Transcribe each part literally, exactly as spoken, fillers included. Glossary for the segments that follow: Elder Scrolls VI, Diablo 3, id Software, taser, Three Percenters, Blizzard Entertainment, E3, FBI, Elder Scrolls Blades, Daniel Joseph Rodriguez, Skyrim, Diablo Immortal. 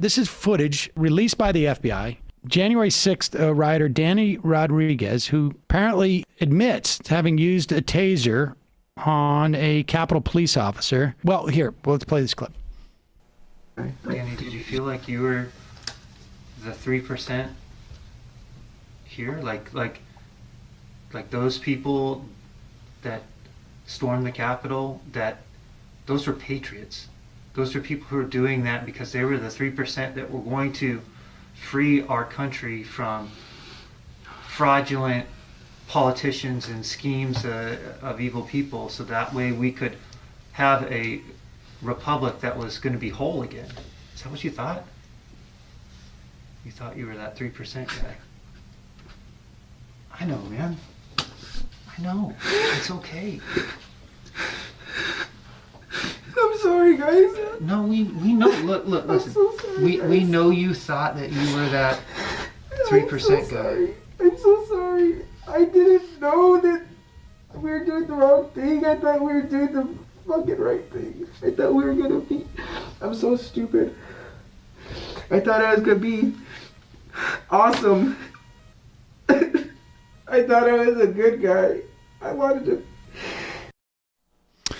This is footage released by the F B I. January sixth uh, rioter Danny Rodriguez, who apparently admits to having used a taser on a Capitol police officer. Well, here, let's play this clip. All right. Danny, did you feel like you were the three percent here? Like, like, like those people that stormed the Capitol, that those were patriots. Those are people who are doing that because they were the three percent that were going to free our country from fraudulent politicians and schemes uh, of evil people, so that way we could have a republic that was going to be whole again. Is that what you thought? You thought you were that three percent guy. I know, man. I know. It's okay. I'm sorry, guys. No, we we know. Look, look, listen. So sorry, we guys. we know you thought that you were that three percent so guy. Sorry. I'm so sorry. I didn't know that we were doing the wrong thing. I thought we were doing the fucking right thing. I thought we were gonna be. I'm so stupid. I thought I was gonna be awesome. I thought I was a good guy. I wanted to.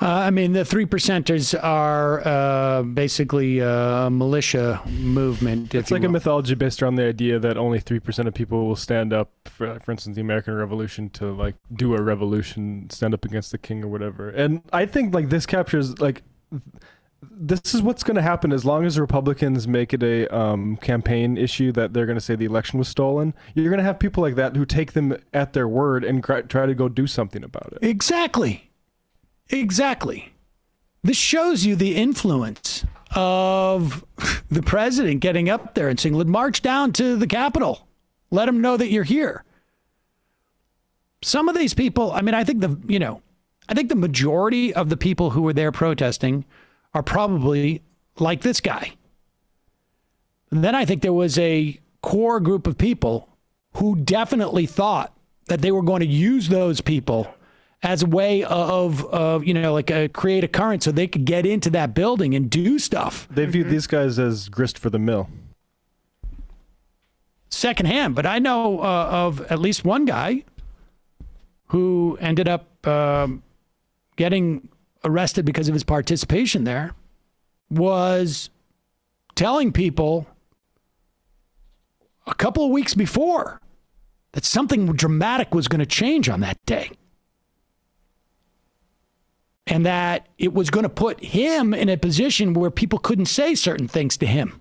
Uh, I mean, the Three Percenters are uh, basically a militia movement. It's like a mythology based around the idea that only three percent of people will stand up, for, for instance, the American Revolution, to like do a revolution, stand up against the king or whatever. And I think like this captures like... This is what's going to happen as long as Republicans make it a um, campaign issue that they're going to say the election was stolen. You're going to have people like that who take them at their word and try to go do something about it. Exactly. Exactly. This shows you the influence of the president getting up there and saying, "Let's march down to the Capitol. Let them know that you're here." Some of these people, I mean, I think the, you know, I think the majority of the people who were there protesting are probably like this guy. And then I think there was a core group of people who definitely thought that they were going to use those people as a way of, of you know, like a, create a current so they could get into that building and do stuff. They viewed these guys as grist for the mill. Secondhand, but I know uh, of at least one guy who ended up um, getting arrested because of his participation there, was telling people a couple of weeks before that something dramatic was going to change on that day. And that it was going to put him in a position where people couldn't say certain things to him.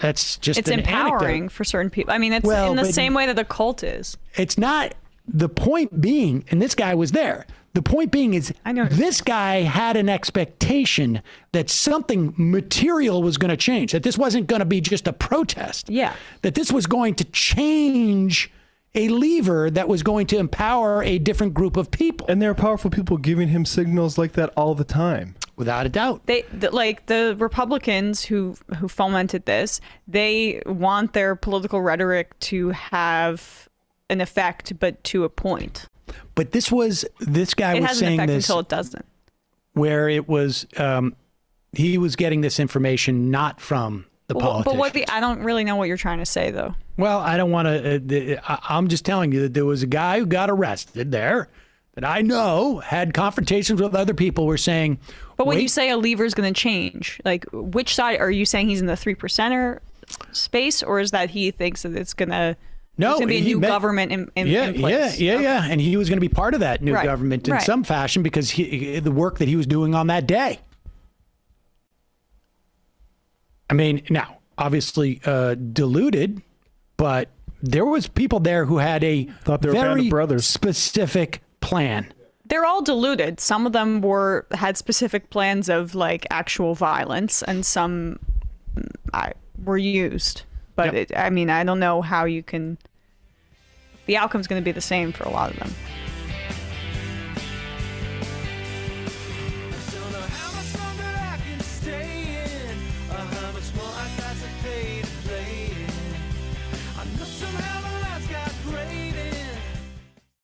That's just It's empowering anecdote. For certain people. I mean, it's well, in the same way that the cult is. It's not... The point being, and this guy was there, the point being is I know. This guy had an expectation that something material was going to change, that this wasn't going to be just a protest, yeah, that this was going to change a lever that was going to empower a different group of people. And there are powerful people giving him signals like that all the time. Without a doubt. They the, like the Republicans who, who fomented this, they want their political rhetoric to have... an effect, but to a point. But this was this guy it was has saying an effect this until it doesn't. Where it was, um, he was getting this information not from the well, politicians. But what the I don't really know what you're trying to say, though. Well, I don't want to. Uh, I'm just telling you that there was a guy who got arrested there that I know had confrontations with other people who were saying. But when Wait. you say a lever is going to change, like which side are you saying he's in the three percenter space, or is that he thinks that it's going to? No, it's going to be a new met, government in, in, yeah, in place. Yeah, yeah, okay. yeah. And he was going to be part of that new right. government in right. some fashion because he, the work that he was doing on that day. I mean, now, obviously uh, diluted, but there was people there who had a Thought they very were brothers. specific plan. They're all diluted. Some of them were had specific plans of, like, actual violence, and some I, were used. But, yep. it, I mean, I don't know how you can... The outcome's going to be the same for a lot of them.